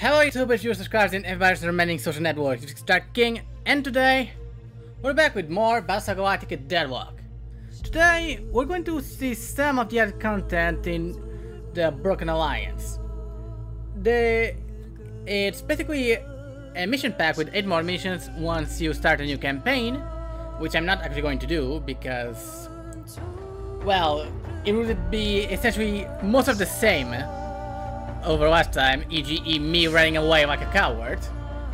Hello YouTube, if you're subscribed in everybody's remaining social networks, it's Dark King, and today we're back with more Battlestar Galactica Deadlock. Today we're going to see some of the other content in the Broken Alliance. It's basically a mission pack with 8 more missions once you start a new campaign, which I'm not actually going to do because, well, it would be essentially most of the same over last time, e.g. me running away like a coward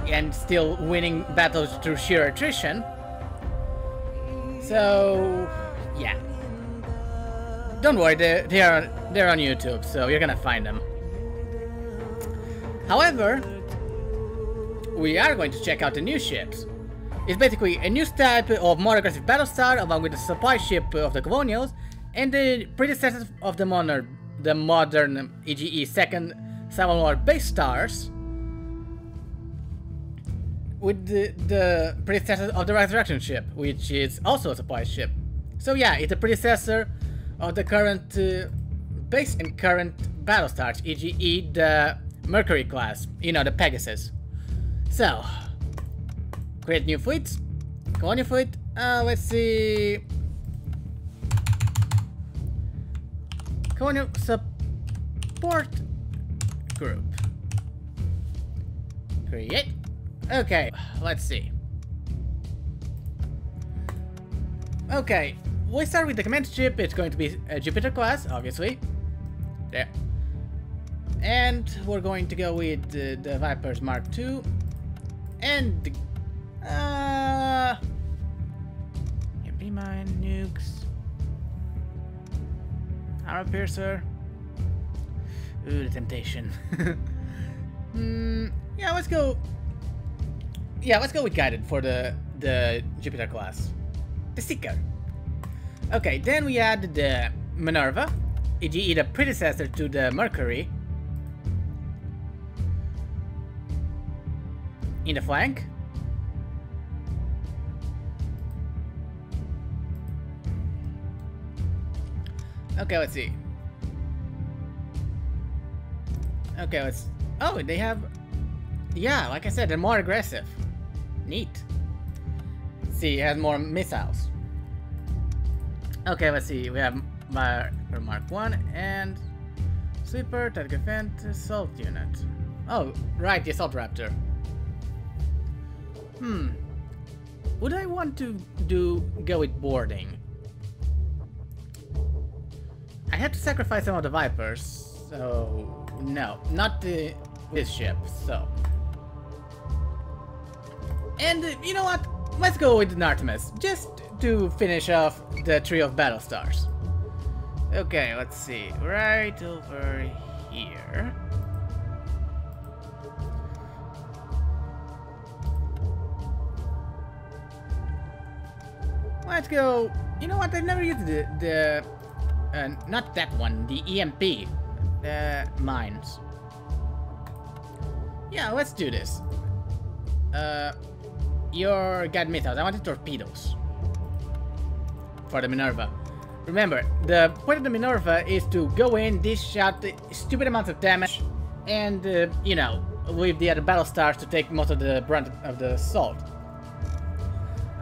and still winning battles through sheer attrition. So yeah, don't worry, they're on YouTube, so you're gonna find them. However, we are going to check out the new ships. It's basically a new type of more aggressive battlestar along with the supply ship of the colonials and the predecessors of the modern EGE second Salmon War base stars, with the predecessor of the Resurrection ship, which is also a supply ship. So yeah, it's a predecessor of the current base and current battle stars, EGE the Mercury class, you know, the Pegasus. So create new fleets, colonial fleet. Let's see. Colonial support group. Create. Okay, let's see. Okay, we start with the command ship. It's going to be a Jupiter class, obviously. There. And we're going to go with the Vipers Mark II. And be mine nukes. Armor piercer. Ooh, the temptation. Yeah, let's go. Yeah, let's go with guided for the Jupiter class, the Seeker. Okay, then we add the Minerva, e.g., the predecessor to the Mercury, in the flank. Okay, let's see. Okay, let's... Oh, they have... Yeah, like I said, they're more aggressive. Neat. Let's see, it has more missiles. Okay, let's see. We have Mark 1 and... Sleeper, Target Event, Assault Unit. Oh, right, the Assault Raptor. Would I want to go with boarding? I had to sacrifice some of the Vipers, so no, not this ship, so. And you know what? Let's go with the Artemis, just to finish off the trio of battle stars. Okay, let's see, right over here. Let's go, you know what, I've never used not that one, the EMP, the mines. Yeah, let's do this. Your guide missiles, I want the torpedoes for the Minerva. Remember, the point of the Minerva is to go in, dish out stupid amounts of damage, and, you know, leave the other battle stars to take most of the brunt of the assault.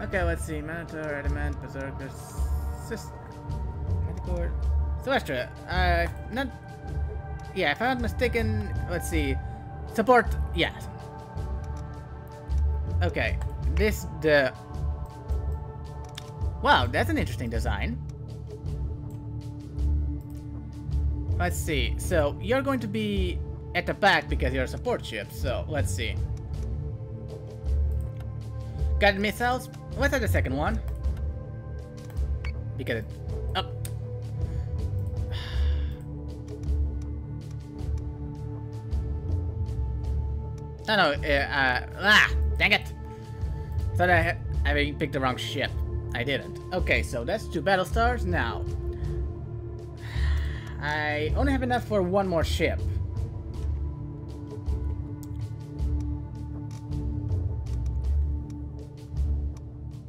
Okay, let's see, Minotaur, Adamant, Berserker, Sister. Celestra, not... Yeah, if I'm not mistaken, let's see... Support, yeah. Okay, this, the... Wow, that's an interesting design. Let's see, so you're going to be at the back because you're a support ship, so let's see. Guided missiles, let's have the second one. Because it... Oh. No, no, dang it! Thought I picked the wrong ship. I didn't. Okay, so that's 2 battle stars now. I only have enough for 1 more ship.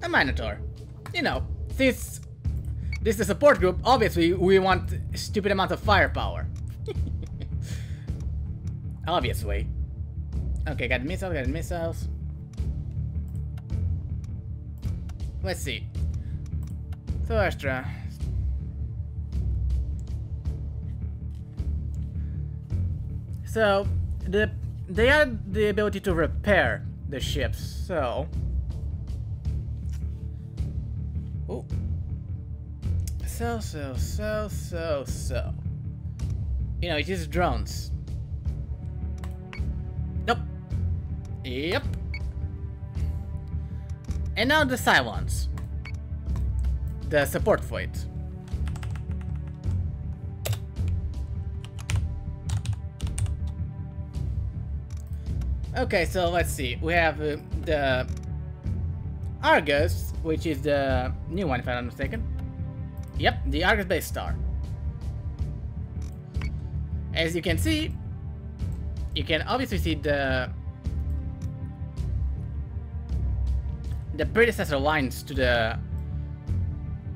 A Minotaur. You know, since this is a support group, obviously we want stupid amounts of firepower. Obviously. Okay, got a missile, got missiles. Let's see. Thorastra. So, they had the ability to repair the ships, so... Ooh. So... You know, it is drones. Nope. Yep. And now the Cylons. The support for it. Okay, so let's see. We have the Argus, which is the new one, if I'm not mistaken. Yep, the Argus-based star. As you can see, you can obviously see the predecessor lines to the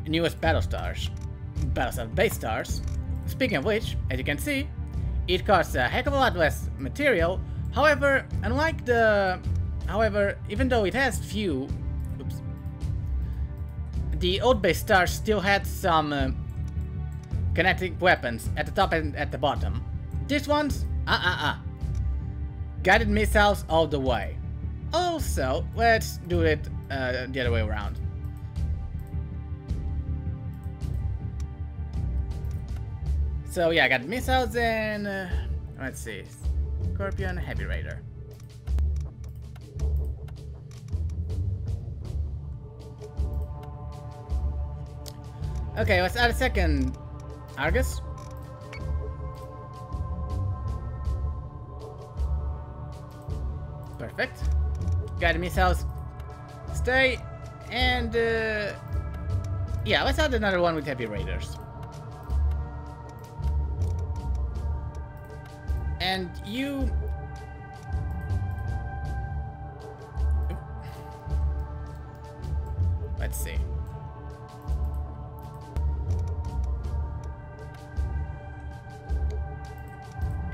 newest Battlestar-based stars. Speaking of which, as you can see, it costs a heck of a lot less material. However, even though it has few, the old base stars still had some kinetic weapons at the top and at the bottom. These ones, guided missiles all the way. Also, let's do it the other way around. So yeah, I got missiles and let's see. Scorpion Heavy Raider. Okay, let's add a second Argus. Perfect. Guided missiles. Stay. And yeah, let's add another one with Heavy Raiders. And you... Let's see.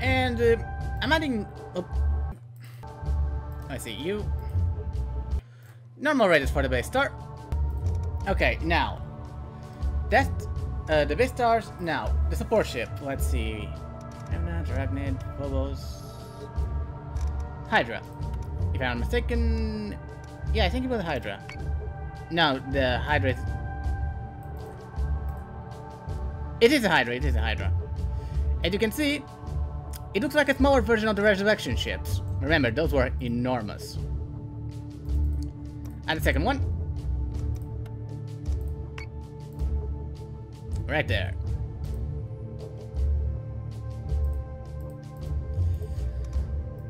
And I'm adding... I see you. Normal raiders for the base star. Okay, now. That's the base stars. Now, the support ship. Let's see. Dragnid, Phobos, Hydra. If I'm not mistaken, yeah, I think it was Hydra. No, the Hydra. It is a Hydra. As you can see, it looks like a smaller version of the resurrection ships. Remember, those were enormous. And the second one, right there.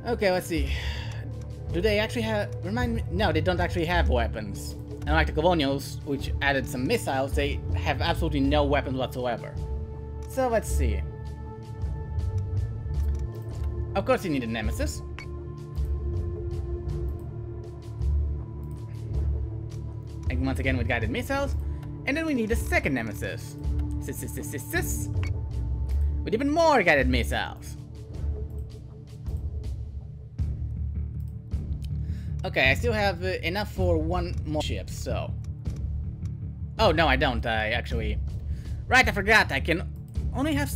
Okay, let's see. Do they actually have... Remind me... No, they don't actually have weapons. Unlike the Colonials, which added some missiles, they have absolutely no weapons whatsoever. So, let's see. Of course you need a Nemesis. And once again with guided missiles. And then we need a second Nemesis. With even more guided missiles. Okay, I still have enough for one more ship, so... Oh, no, I don't, I actually... Right, I forgot, I can only have...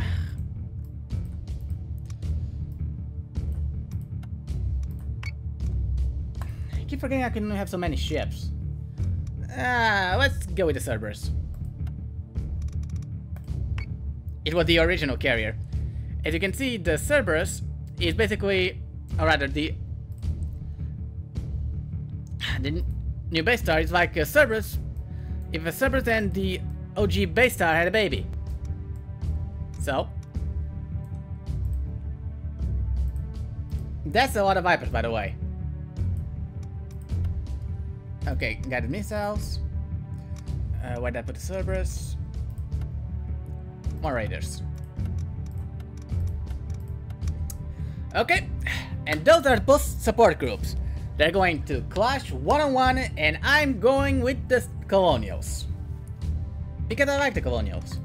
I keep forgetting I can only have so many ships. Let's go with the Cerberus. It was the original carrier. As you can see, the Cerberus is basically... Or rather, the new base star is like a Cerberus. If a Cerberus and the OG base star had a baby. So. That's a lot of Vipers, by the way. Okay, guided missiles. Where did I put the Cerberus? More Raiders. Okay, and those are both support groups. They're going to clash one-on-one, and I'm going with the Colonials. Because I like the Colonials.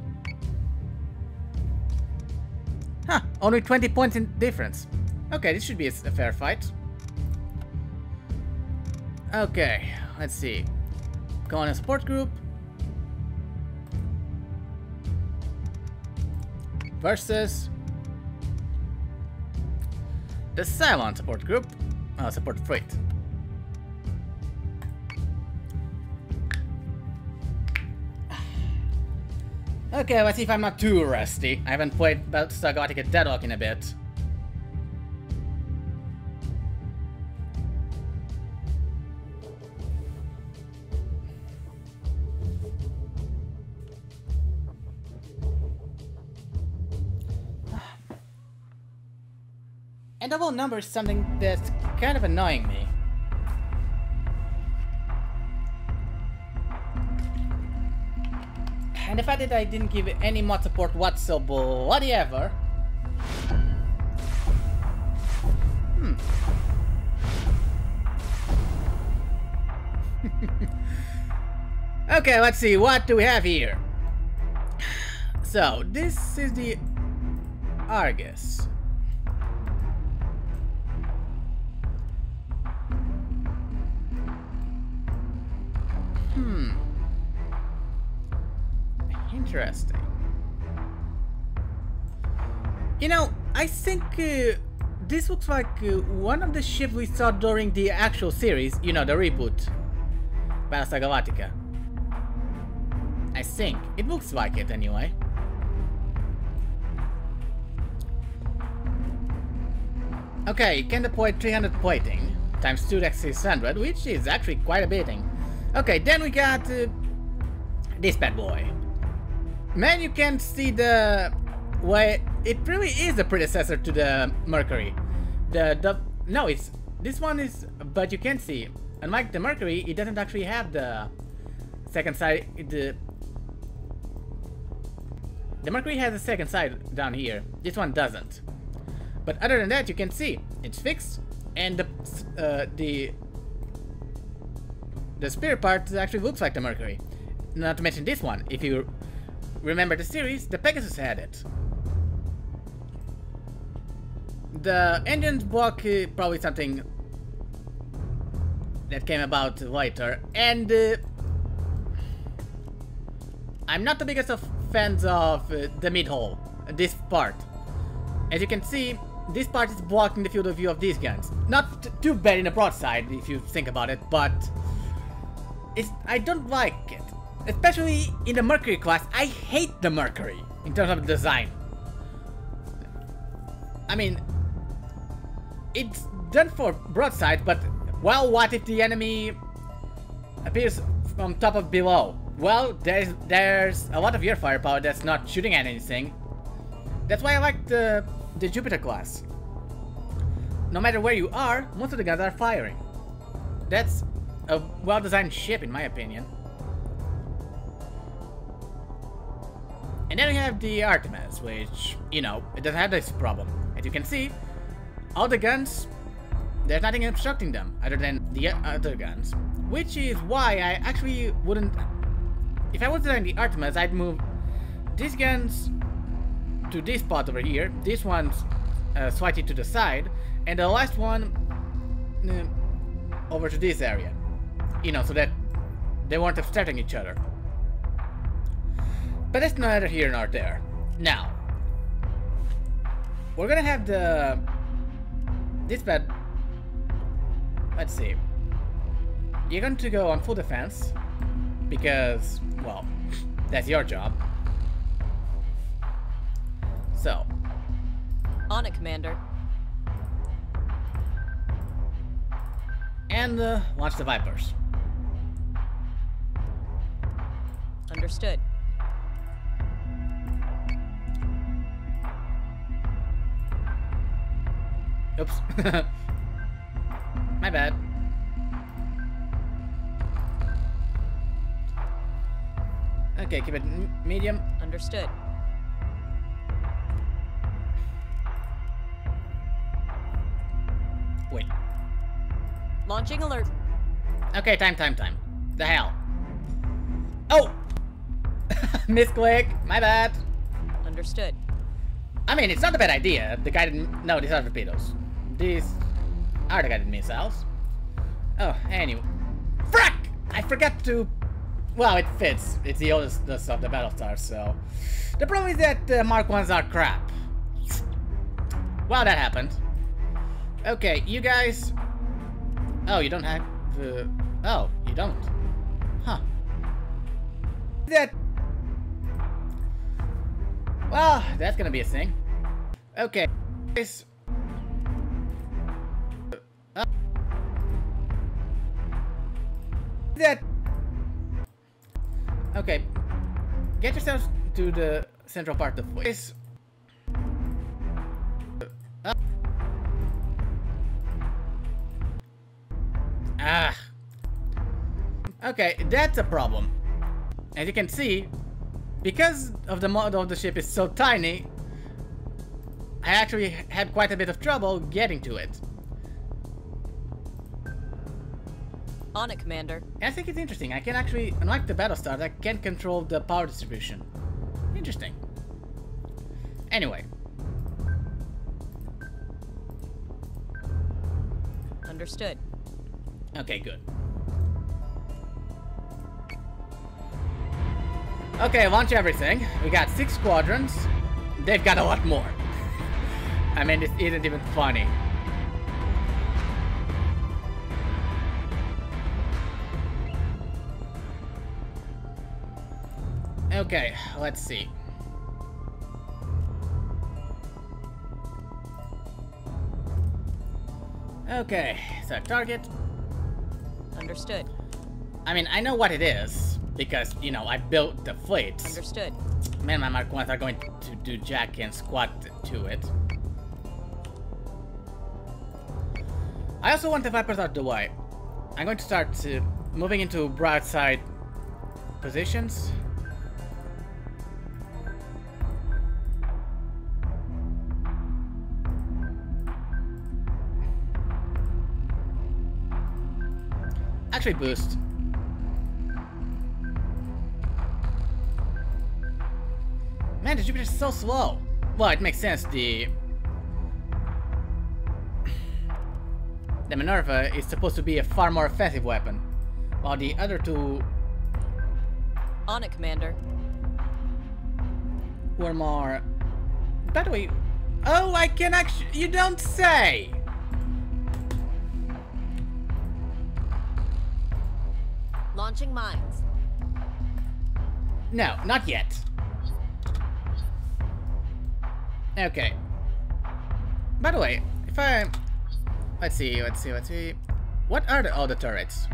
Huh, only 20 points in difference. Okay, this should be a fair fight. Okay, let's see. Go on a support group. Versus the Cylon support group. Support freight. Okay, let's see if I'm not too rusty. I haven't played Battlestar Galactica Deadlock in a bit. And double number is something that's kind of annoying me. And the fact that I didn't give any mod support whatsoever. Okay, let's see, what do we have here? So, this is the Argus. Interesting. You know, I think this looks like one of the ships we saw during the actual series, you know, the reboot, Battlestar Galactica. I think. It looks like it, anyway. Okay, you can deploy 300 plating, times 2 to 600, which is actually quite a beating. Okay, then we got this bad boy. Man, you can see the way it really is a predecessor to the Mercury. No, it's this one is, but you can see, unlike the Mercury, it doesn't actually have the second side. The Mercury has a second side down here. This one doesn't. But other than that, you can see it's fixed, and the spear part actually looks like the Mercury. Not to mention this one, if you remember the series, the Pegasus had it. The engines block probably something that came about later, and I'm not the biggest of fans of the mid-hull, this part. As you can see, this part is blocking the field of view of these guns. Not too bad in the broadside if you think about it, but it's, I don't like it. Especially in the Mercury class, I hate the Mercury in terms of design. I mean, it's done for broadside, but well, what if the enemy appears from top of below? Well, there's a lot of your firepower that's not shooting at anything. That's why I like the Jupiter class. No matter where you are, most of the guns are firing. That's a well-designed ship, in my opinion. And then we have the Artemis, which, you know, it doesn't have this problem. As you can see, all the guns, there's nothing obstructing them other than the other guns. Which is why I actually wouldn't... If I was designing the Artemis, I'd move these guns to this spot over here, this one's slightly to the side, and the last one over to this area. You know, so that they weren't obstructing each other. But that's neither here nor there. Now, we're gonna have the... This bad... Let's see. You're going to go on full defense, because, well, that's your job. So. On it, Commander. And launch the Vipers. Understood. Oops. My bad. Okay, keep it medium. Understood. Wait. Launching alert. Okay, time. The hell. Oh! Misclick. My bad. Understood. I mean, it's not a bad idea. The guy didn't... No, these are torpedoes. these autoguided missiles. Oh, anyway. Frack! I forgot to... Well, it fits. It's the oldest of the Battlestar, so... The problem is that Mark 1s are crap. Well, that happened. Okay, you guys... Oh, you don't have the... Oh, you don't. Huh. That... Well, that's gonna be a thing. Okay. Guys... That... Okay. Get yourselves to the central part of the place. Ah. Okay, that's a problem. As you can see, because of the model of the ship is so tiny, I actually had quite a bit of trouble getting to it. On it, Commander. I think it's interesting. I can actually, unlike the Battlestar, I can control the power distribution. Interesting. Anyway. Understood. Okay, good. Okay, launch everything. We got 6 squadrons. They've got a lot more. I mean, this isn't even funny. Okay, let's see. Okay, so target. Understood. I mean, I know what it is, because, you know, I built the fleets. Understood. Man, my Mark 1s are going to do jack and squat to it. I also want the Vipers out of the way. I'm going to start moving into broadside positions. Actually, boost. Man, the Jupiter is so slow. Well, it makes sense. The Minerva is supposed to be a far more offensive weapon, while the other two. On it, Commander. Were more. By the way, oh, I can actually. You don't say. Launching mines. No, not yet. Okay. By the way, if I... Let's see. What are all the turrets?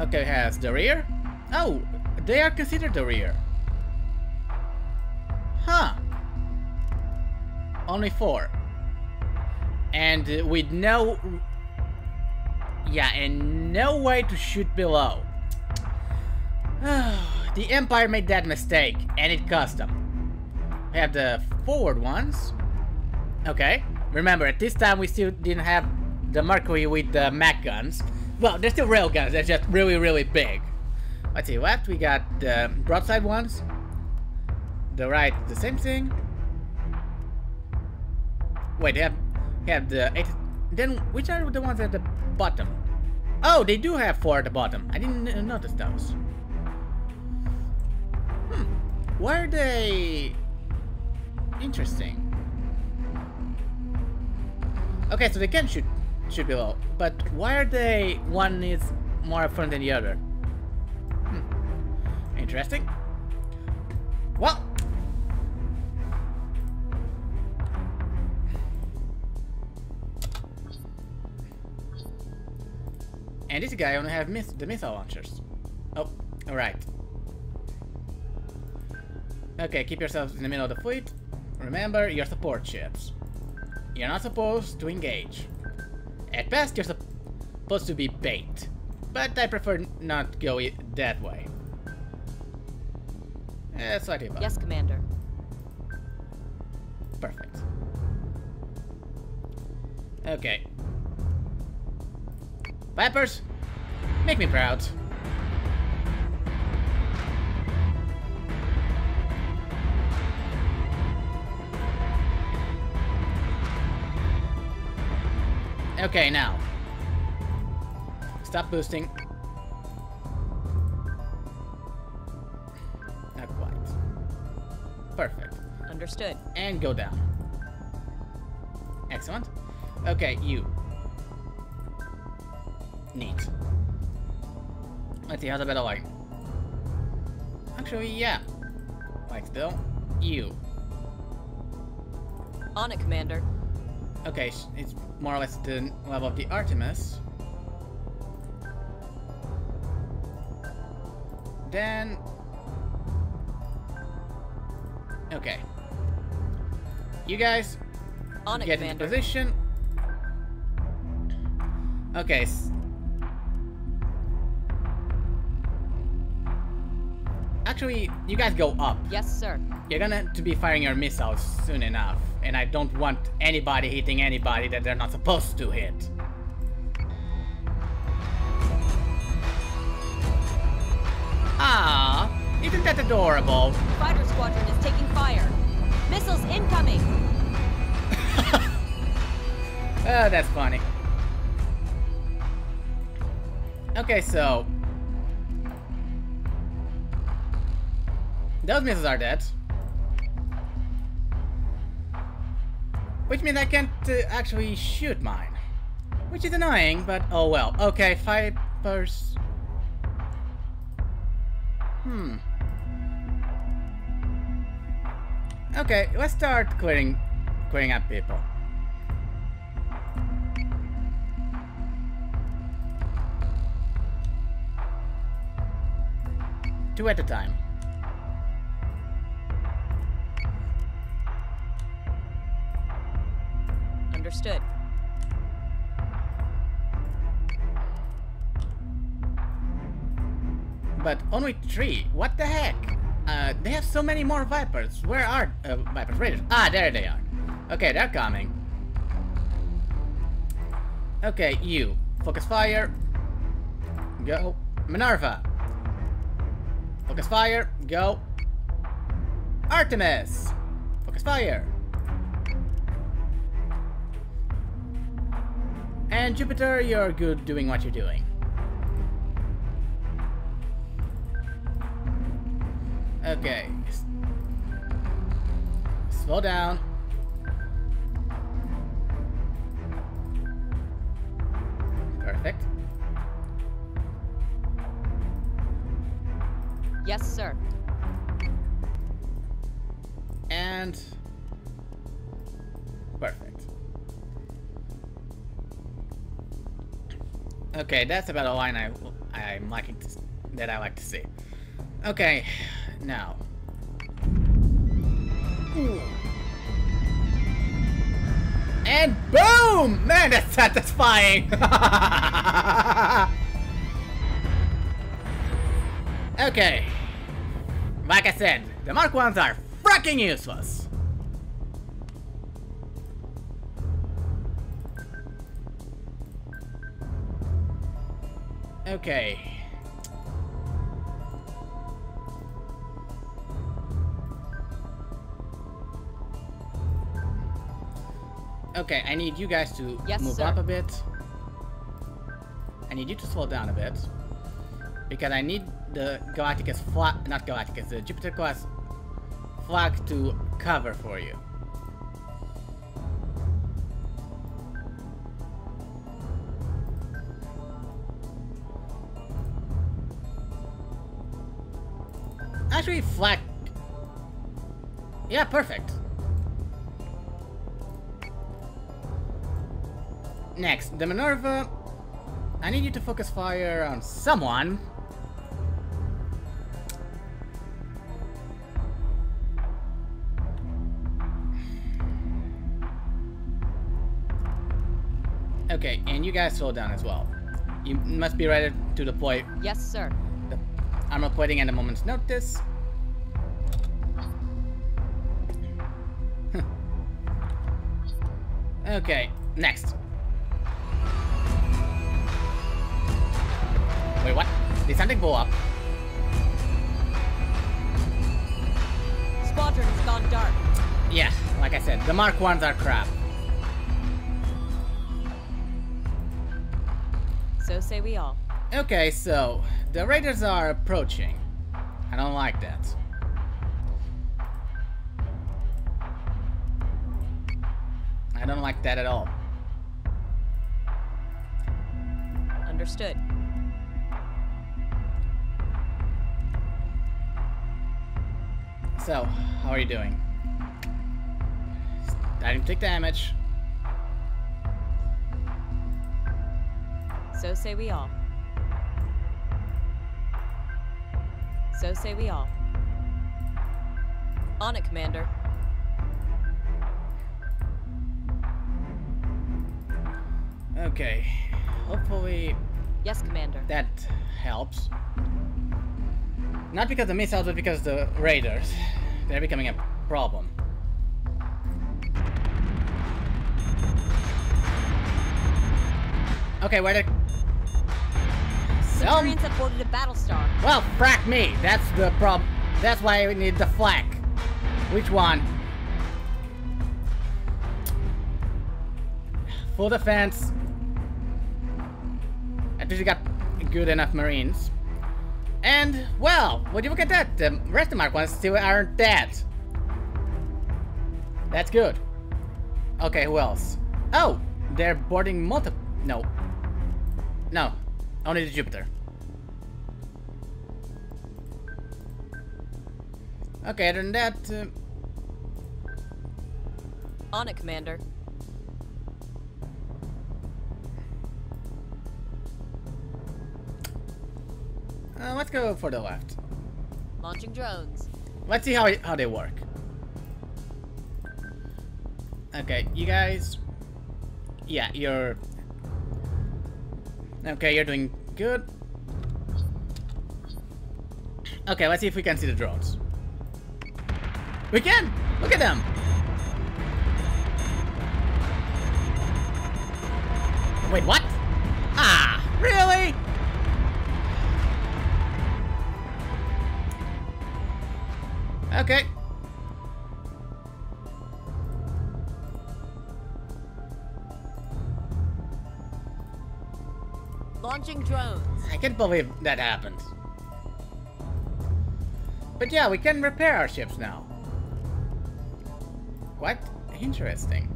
Okay, it has the rear. Oh, they are considered the rear. Huh. Only 4. And with no... Yeah, and no way to shoot below. The Empire made that mistake, and it cost them. We have the forward ones. Okay. Remember, at this time we still didn't have the Mercury with the mach guns. Well, they're still rail guns, they're just really, really big. Let's see, left we got the broadside ones. The right, the same thing. Wait, they have the... Then, which are the ones at the bottom? Oh, they do have 4 at the bottom. I didn't notice those. Hmm. Why are they... Interesting. Okay, so they can shoot below. But why are they... One is more up front than the other? Hmm. Interesting. Well... And this guy only have the missile launchers. Oh, alright. Okay, keep yourselves in the middle of the fleet. Remember, your support ships. You're not supposed to engage. At best, you're supposed to be bait. But I prefer not go that way. Slightly above. Yes, Commander. Perfect. Okay. Vipers, make me proud. Okay, now. Stop boosting. Not quite. Perfect. Understood. And go down. Excellent. Okay, you. Neat. Let's see, how's a better light? Actually, yeah. Like still. You. On it, Commander. Okay, it's more or less the level of the Artemis. Then... Okay. You guys, on it, get Commander. Into position. Okay. Actually, you guys go up. Yes, sir. You're gonna have to be firing your missiles soon enough. And I don't want anybody hitting anybody that they're not supposed to hit. Ah, isn't that adorable? Fighter squadron is taking fire. Missiles incoming. Oh, that's funny. Okay, so... Those missiles are dead. Which means I can't actually shoot mine. Which is annoying, but oh well. Okay, Vipers. Hmm. Okay, let's start clearing up people. Two at a time. Understood. But only three. What the heck? They have so many more Vipers. Where are Vipers? Raiders. Ah, there they are. Okay, they're coming. Okay, you. Focus fire. Go. Minerva. Focus fire. Go. Artemis. Focus fire. And Jupiter, you're good doing what you're doing. Okay. Slow down. Perfect. Yes, sir. And... Perfect. Okay, that's about a line I'm liking to, that I like to see. Okay, now. Ooh. And boom! Man, that's satisfying! Okay. Like I said, the Mark 1s are fucking useless! Okay. Okay, I need you guys to move up a bit. I need you to slow down a bit. Because I need the Galactica's flag, not Galactica's, the Jupiter class flag to cover for you. Actually, flag. Yeah, perfect. Next, the Minerva. I need you to focus fire on someone. Okay, and you guys slow down as well. You must be ready to deploy. Yes, sir. The armor plating at a moment's notice. Okay, next. Wait, what? Did something blow up? Squadron has gone dark. Yeah, like I said, the Mark 1s are crap. So say we all. Okay, so the raiders are approaching. I don't like that. I don't like that at all. Understood. So, how are you doing? I didn't take damage. So say we all. So say we all. On it, Commander. Okay. Hopefully... Yes, Commander. That helps. Not because of the missiles, but because the raiders. They're becoming a problem. Okay, where did... Centurions have boarded a Battlestar. Well, frack me. That's the problem. That's why we need the flak. Which one? Full defense. At least you got good enough Marines. And, well, would you look at that? The rest of my ones still aren't dead. That's good. Okay, who else? Oh, they're boarding multiple... No. No. Only the Jupiter. Okay, other than that... On it, Commander. Let's go for the left. Launching drones. Let's see how they work. Okay, you guys... Yeah, you're... Okay, you're doing good. Okay, let's see if we can see the drones. We can! Look at them! Wait, what? Ah, really? Okay. Launching drones. I can't believe that happened. But yeah, we can repair our ships now. Quite interesting.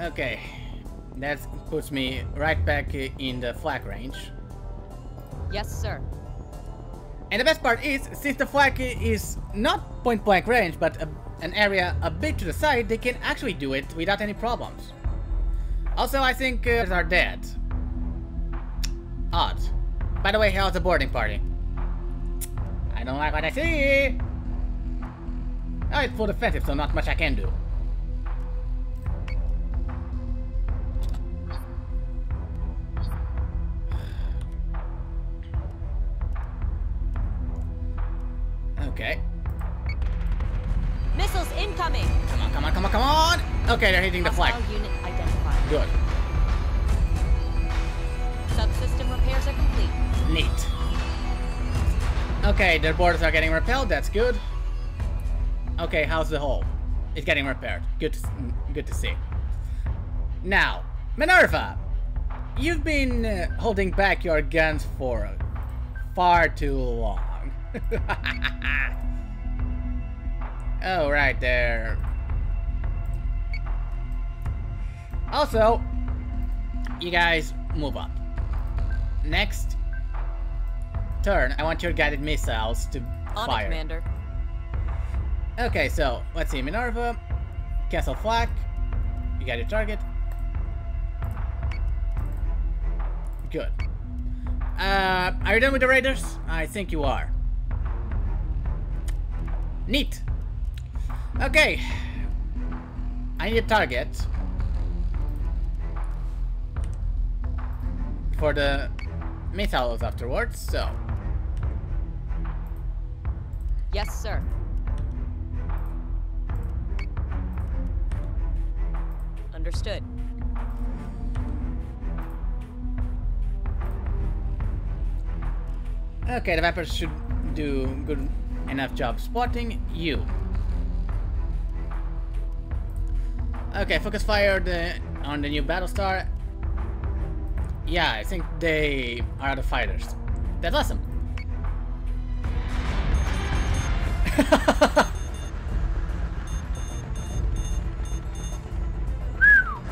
Okay, that puts me right back in the flak range. Yes, sir. And the best part is, since the flak is not point blank range, but an area a bit to the side, they can actually do it without any problems. Also, I think are dead. Odd. By the way, how's the boarding party? I don't like what I see. Oh, it's full defensive, so not much I can do. Okay. Missiles incoming! Come on, come on, come on, come on! Okay, they're hitting the flag. Unit identified. Good. Subsystem repairs are complete. Neat. Okay, their borders are getting repelled. That's good. Okay, how's the hull? It's getting repaired. Good to see. Now, Minerva, you've been holding back your guns for far too long. Oh, right there. Also, you guys move up. Next turn, I want your guided missiles to fire. On it, Commander. Okay, so let's see. Minerva, cancel flak. You got your target. Good. Are you done with the raiders? I think you are. Neat. Okay. I need a target for the missiles afterwards, so. Yes, sir. Understood. Okay, the Vipers should do good enough job spotting you. Okay, focus fire the on the new Battlestar, yeah, I think they are the fighters. That's awesome.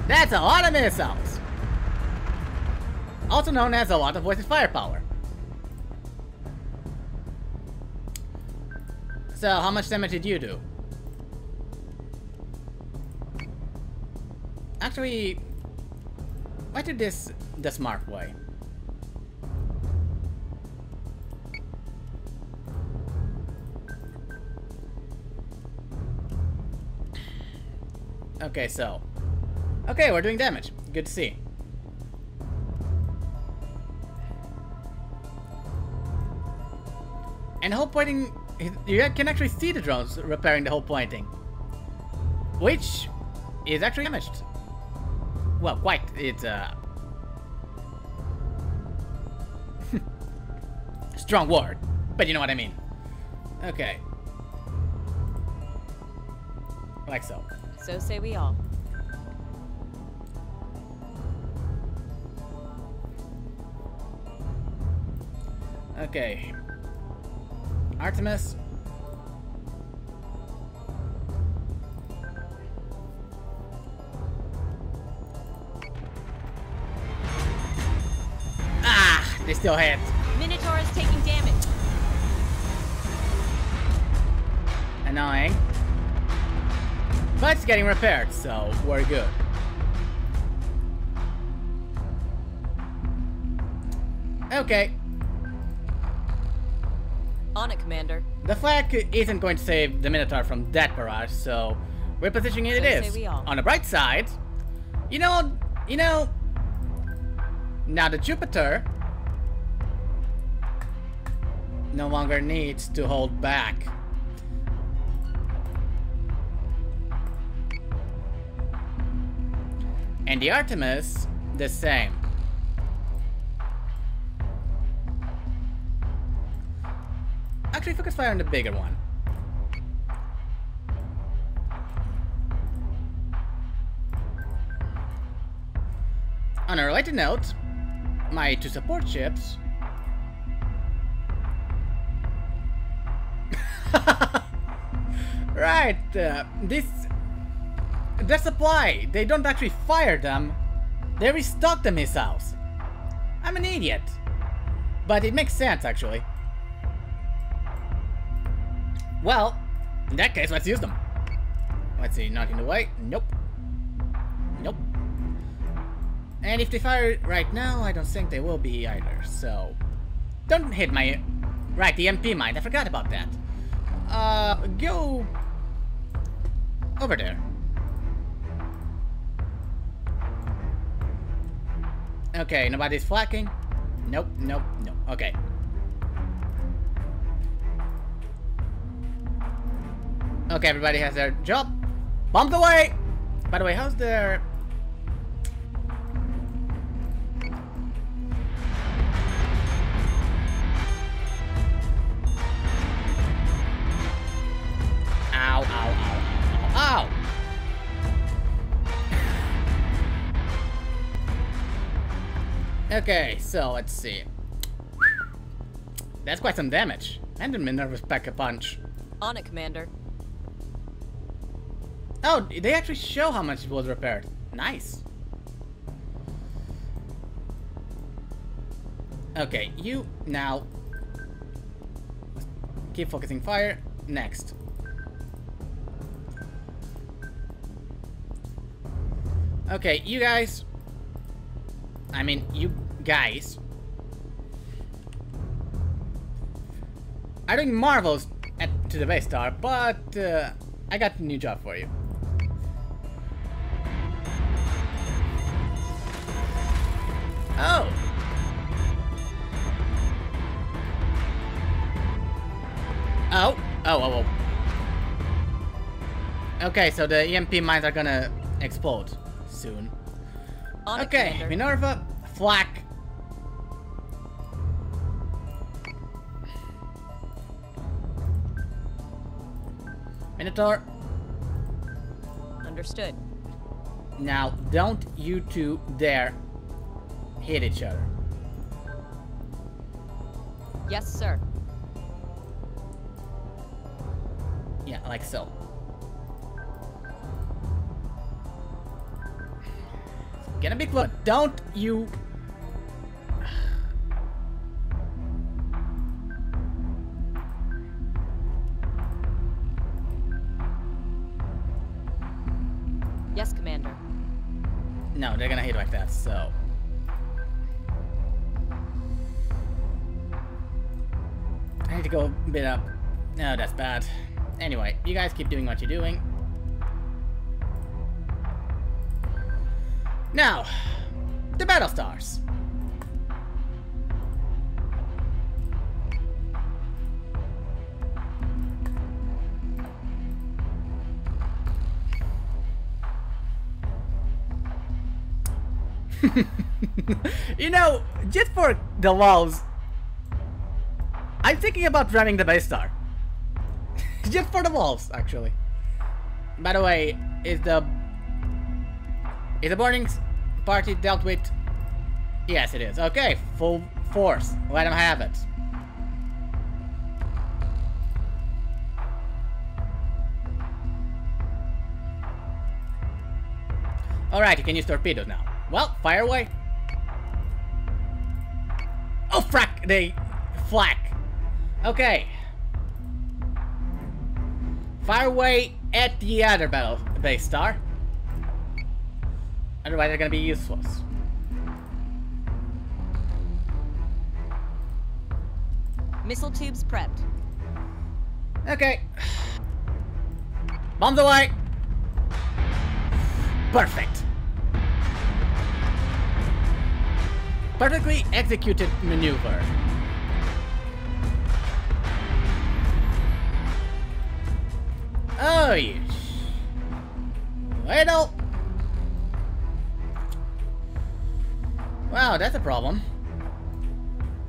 That's a lot of Minotaurs, also known as a lot of voices firepower. So how much damage did you do? Actually, why do this the smart way? Okay, so... okay, we're doing damage. Good to see. And hull pointing... you can actually see the drones repairing the hull pointing, which is actually damaged. Well, quite. It's a... strong word, but you know what I mean. Okay. Like so. So say we all. Okay. Artemis. Ah, they still hit. Minotaur is taking damage. Annoying. But it's getting repaired, so we're good. Okay. On it, Commander. The flag isn't going to save the Minotaur from that barrage, so we're positioning it. It is. On the bright side, you know. Now the Jupiter no longer needs to hold back. And the Artemis, the same. Actually, focus fire on the bigger one. On a related note, my two support ships... right, this... their supply, they don't actually fire them, they restock the missiles. I'm an idiot, but it makes sense actually. Well, in that case, let's use them. Let's see, not in the way. Nope. Nope. And if they fire right now, I don't think they will be either, so... don't hit my... right, the MP mine, I forgot about that. Go... over there. Okay, nobody's flacking. Nope, nope, nope. Okay. Okay, everybody has their job. Bombs away! By the way, how's their... ow, ow, ow, ow, ow! Okay, so let's see. That's quite some damage. And the Minerva's pack a punch. On it, Commander. Oh, they actually show how much it was repaired. Nice. Okay, you now keep focusing fire. Next. Okay, you guys. I mean, you guys are doing marvels to the base star, but I got a new job for you. Oh! Oh! Oh, oh, oh. Okay, so the EMP mines are gonna explode soon. Okay, Minerva, flak. Minotaur. Understood. Now, don't you two dare hit each other. Yes, sir. Yeah, like so. It's gonna be close. Don't you... Yes, Commander. No, they're gonna hit like that, so... I need to go a bit up. No, that's bad. Anyway, you guys keep doing what you're doing. Now, the battle stars. You know, just for the lulz, I'm thinking about running the base star. Just for the lulz, actually. By the way, is the boarding party dealt with? Yes, it is. Okay, full force. Let them have it. All right, you can use torpedoes now. Well, fire away. Oh, frack! They flack. Okay. Fire away at the other battle base star. Otherwise, they're gonna be useless. Missile tubes prepped. Okay. Bombs away. Perfect. Perfectly executed maneuver. Oh, yes. Little. Wow, that's a problem.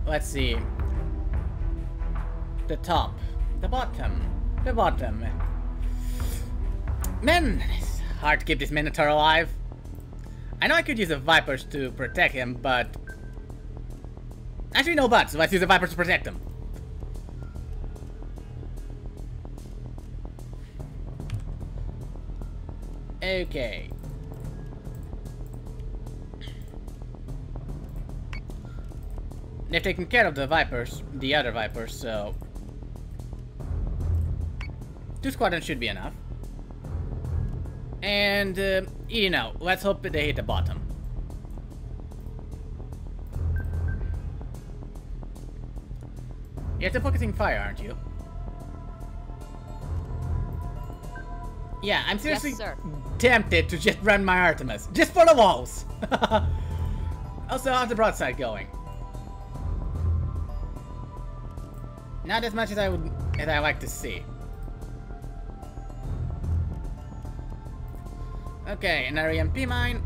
Let's see. The top. The bottom. The bottom. Man, it's hard to keep this Minotaur alive. I know I could use the Vipers to protect him, but... Actually, no buts. So let's use the Vipers to protect them. Okay. They've taken care of the Vipers, the other Vipers, so... 2 squadrons should be enough. And, you know, let's hope that they hit the bottom. You're still focusing fire, aren't you? Yeah, I'm seriously tempted to just run my Artemis. Just for the walls! Also, how's the broadside going? Not as much as I like to see. Okay, another EMP mine.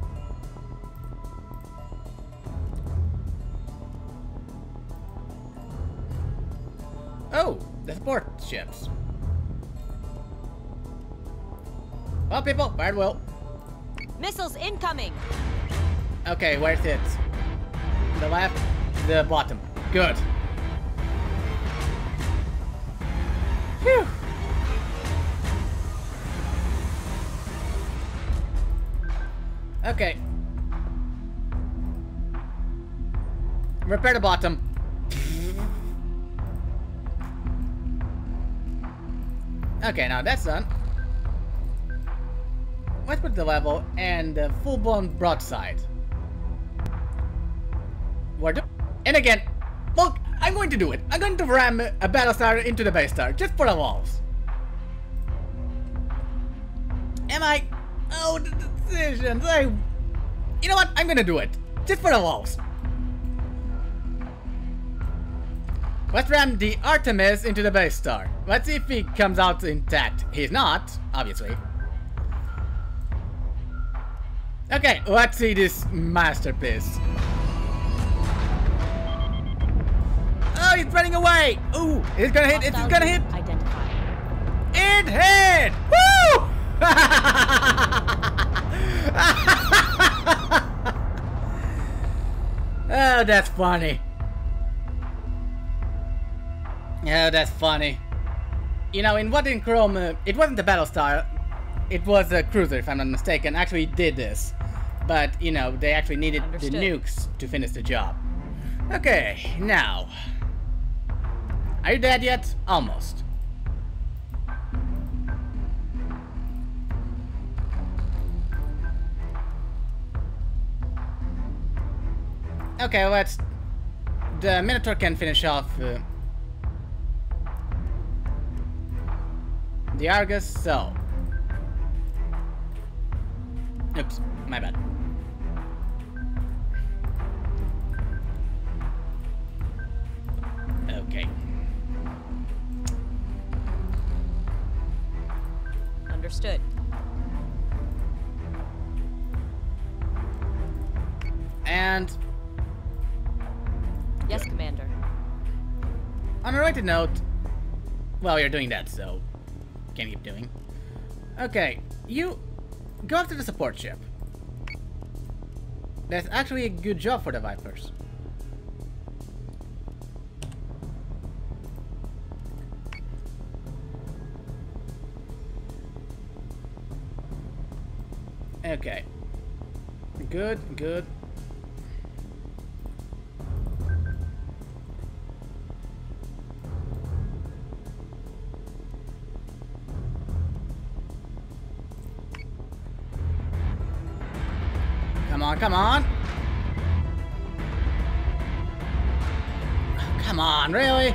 Oh, the support ships. Well, people, fire at will. Missiles incoming. Okay, where's it? The left, the bottom. Good. Phew. Okay. Repair the bottom. Okay, now that's done. Let's put the level and the full-blown broadside. And again, look, I'm going to do it. I'm going to ram a Battlestar into the base star, just for the walls. Am I? Oh, the decisions. You know what? I'm going to do it, just for the walls. Let's ram the Artemis into the base star. Let's see if he comes out intact. He's not, obviously. Okay, let's see this masterpiece. Oh, he's running away! Ooh, it's gonna hit, it's gonna hit! Identify. It hit! Woo! Oh, that's funny. Yeah, that's funny. You know, in What in Chrome, it wasn't the Battlestar, it was a cruiser, if I'm not mistaken, actually did this. But, you know, they actually needed the nukes to finish the job. Okay, now. Are you dead yet? Almost. Okay, let's... The Minotaur can finish off... the Argus, so... Oops, my bad. Okay. Understood. And... Yes, Commander. On a related note... Well, you're doing that, so... Can't keep doing. Okay, you... Go after the support ship. That's actually a good job for the Vipers. Okay. Good, good. Come on! Oh, come on, really?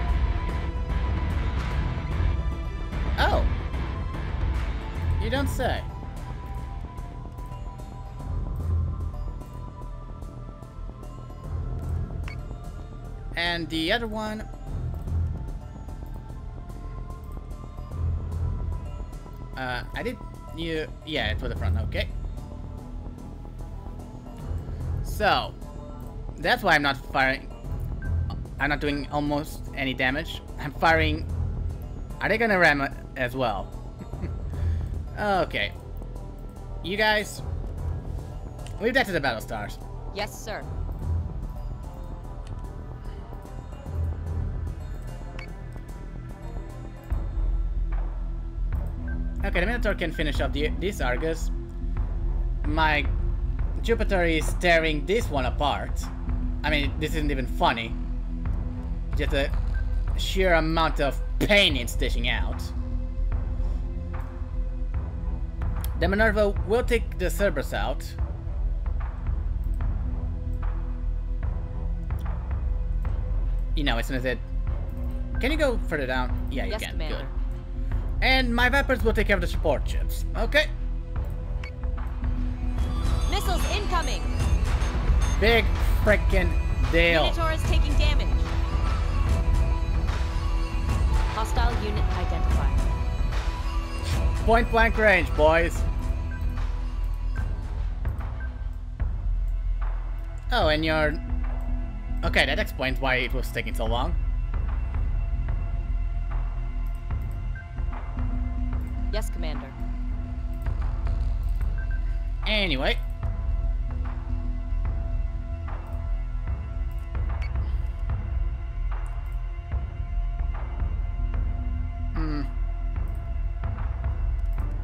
Oh! You don't say. And the other one... I did... You... Yeah, it's for the front, okay. So, that's why I'm not firing... I'm not doing almost any damage. I'm firing... Are they gonna ram as well? Okay. You guys... Leave that to the Battlestars. Yes, sir. Okay, the Minotaur can finish up this Argus. My... Jupiter is tearing this one apart. I mean, this isn't even funny. Just a sheer amount of pain it's dishing out. The Minerva will take the Cerberus out. You know, as soon as it... Can you go further down? Yeah, you yes, can. Commander. Good. And my Vipers will take care of the support ships. Okay. Missiles incoming! Big frickin' deal. Minotaur is taking damage. Hostile unit identified. Point blank range, boys. Oh, and you're... Okay, that explains why it was taking so long. Yes, Commander. Anyway...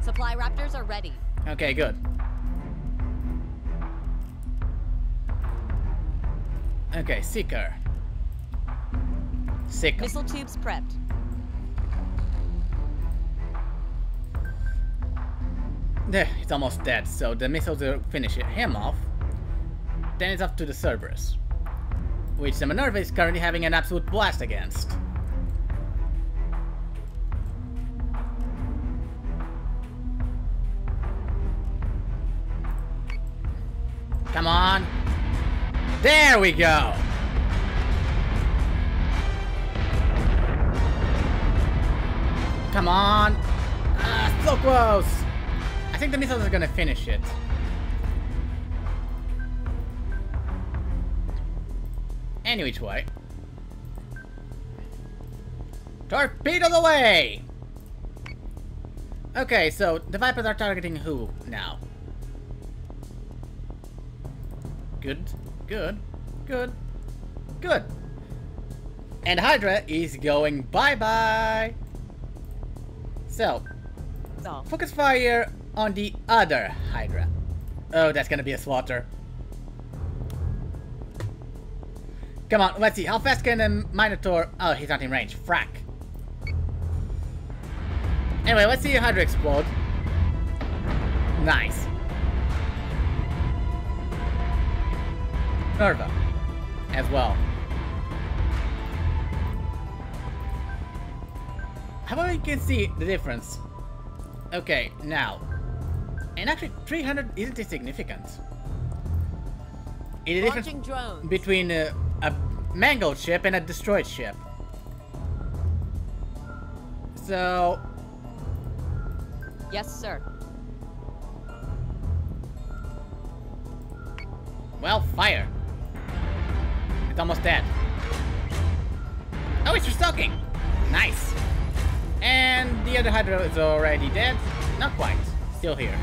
Supply raptors are ready. Okay, good. Okay, Seeker. Seeker. Missile tubes prepped. There, it's almost dead, so the missiles will finish him off. Then it's up to the Cerberus, which the Minerva is currently having an absolute blast against. Come on. There we go. Come on. Ah, so close. I think the missiles are gonna finish it. Any which way. Torpedo the way. Okay, so the Vipers are targeting who now? Good. And Hydra is going bye-bye. So, focus fire on the other Hydra. Oh, that's gonna be a slaughter. Come on, let's see. How fast can a Minotaur... Oh, he's not in range. Frack. Anyway, let's see Hydra explode. Nice. Minerva as well. How about you can see the difference? Okay, now. And actually, 300 isn't significant. It is different between a mangled ship and a destroyed ship. So... Yes, sir. Well, fire. It's almost dead. Oh, it's restocking! Nice! And the other Hydra is already dead. Not quite. Still here.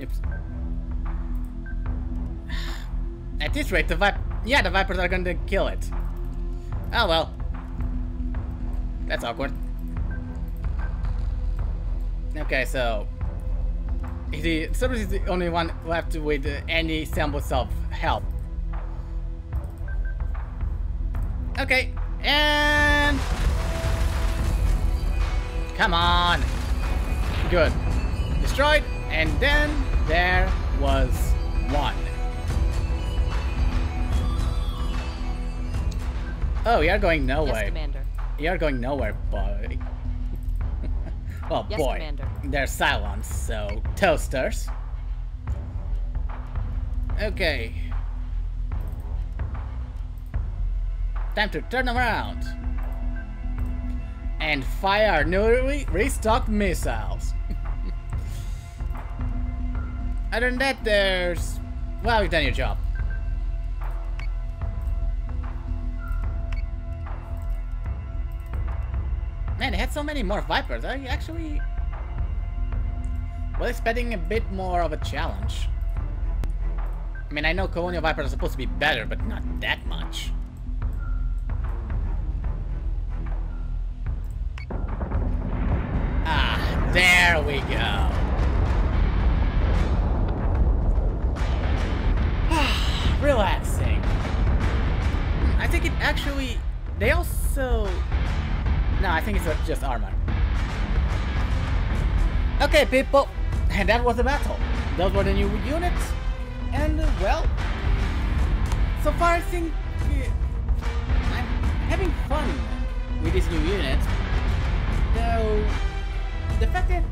Oops. At this rate, the Vipers are going to kill it. Oh well. That's awkward. Okay, so... The Cerberus is the only one left with any semblance of help. Okay, and... Come on! Good. Destroyed, and then there was one. Oh, you're going nowhere. Yes, Commander. You're going nowhere, boy. Well, yes, boy. Commander. They're Cylons, so toasters. Okay. Time to turn around and fire our newly restocked missiles. Other than that, there's... Well, you've done your job. Man, they had so many more Vipers. I actually was expecting a bit more of a challenge. I mean, I know Colonial Vipers are supposed to be better, but not that much. There we go. Relaxing. I think it actually... They also... No, I think it's just armor. Okay, people. And that was the battle. Those were the new units. And, well... So far, I think... I'm having fun with this new unit. Though... The fact that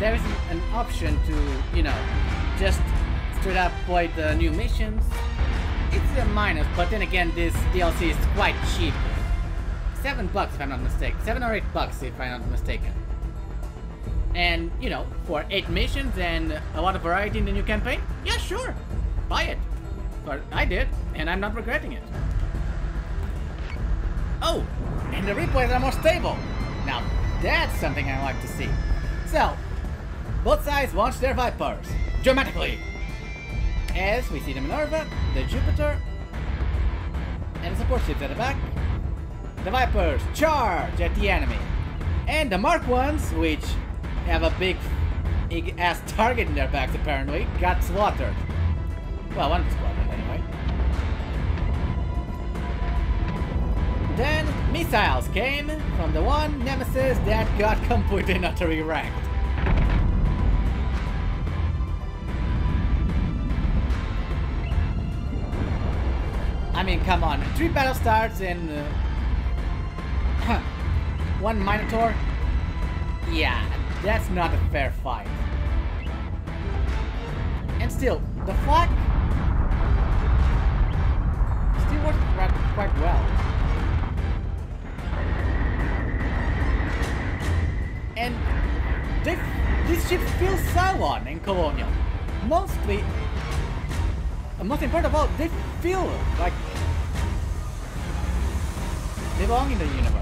there is an option to, you know, just straight up play the new missions, it's a minus, but then again, this DLC is quite cheap. $7 if I'm not mistaken. $7 or $8 if I'm not mistaken. And, you know, for 8 missions and a lot of variety in the new campaign, yeah, sure, buy it. But I did, and I'm not regretting it. Oh, and the replays are more stable. Now, that's something I like to see. So, both sides launch their Vipers, dramatically! As we see the Minerva, the Jupiter, and the support ships at the back. The Vipers charge at the enemy. And the Mark 1s, which have a big ass target in their backs apparently, got slaughtered. Well, one was slaughtered anyway. Then, missiles came from the one Nemesis that got completely and utterly wrecked. I mean, come on. 3 battle starts and... one Minotaur? Yeah, that's not a fair fight. And still, the flag... still works quite well. And this ship feels Cylon and Colonial. Mostly, most important of all, they feel like they belong in the universe.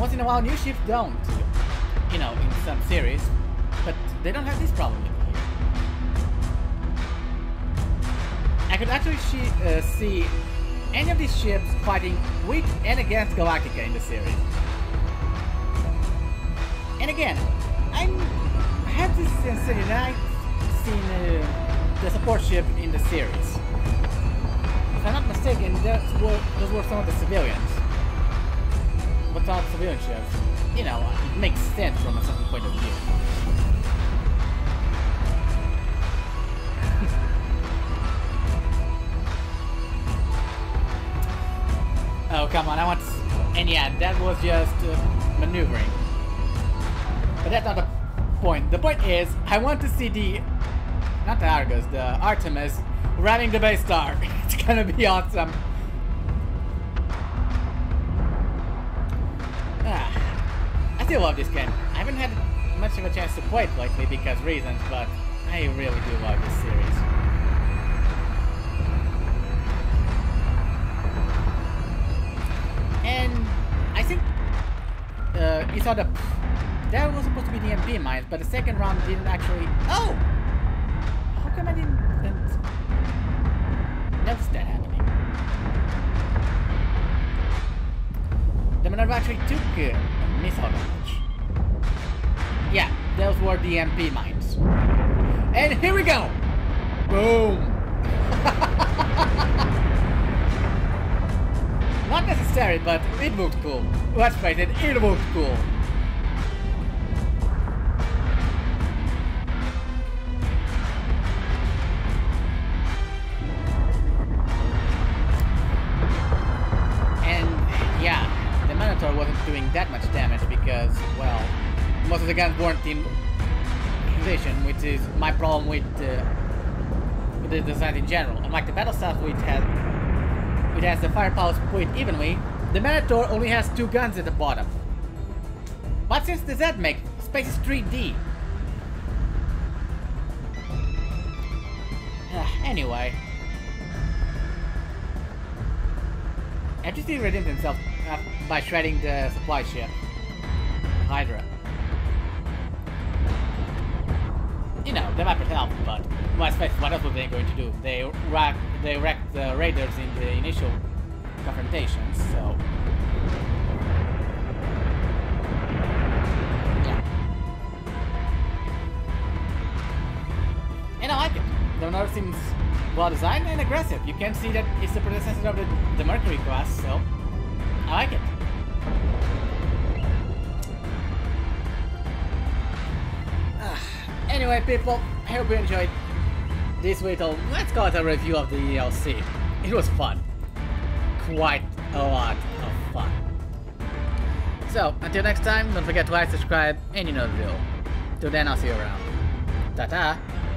Once in a while, new ships don't, you know, in some series, but they don't have this problem yet. I could actually see any of these ships fighting with and against Galactica in the series. And again, I have this sensation that I've seen the support ship in the series. If I'm not mistaken, those were some of the civilians. But not civilian ships. You know, it makes sense from a certain point of view. Oh, come on, I want... And yeah, that was just maneuvering. But that's not the point. The point is, I want to see the... Not the Argus, the Artemis running the base star. It's gonna be awesome. Ah, I still love this game. I haven't had much of a chance to play it lately because reasons, but I really do love this series. And I think you saw that was supposed to be the MP mines, but the second round didn't actually. Oh, how come I didn't notice that happening? The Minerva actually took missile damage. Yeah, those were the MP mines. And here we go. Boom. Not necessary, but it looked cool. Let's face it, it looked cool. And yeah, the Minotaur wasn't doing that much damage because, well, most of the guns weren't in position, which is my problem with the design in general. Unlike the Battlestar, which had. It has the firepower split evenly. The Minotaur only has two guns at the bottom. What sense does that make? Space is 3D. Anyway. I just did redeem himself by shredding the supply ship. Hydra. You know, they might have helped, but my space, what else were they going to do? They wrecked the raiders in the initial confrontations, so... Yeah. And I like it. The Minerva seems well designed and aggressive. You can see that it's the predecessor of the Mercury class, so... I like it. Anyway, people, I hope you enjoyed this little, let's call it a review of the DLC. It was fun. Quite a lot of fun. So, until next time, don't forget to like, subscribe, and you know the drill. Till then, I'll see you around. Ta-ta!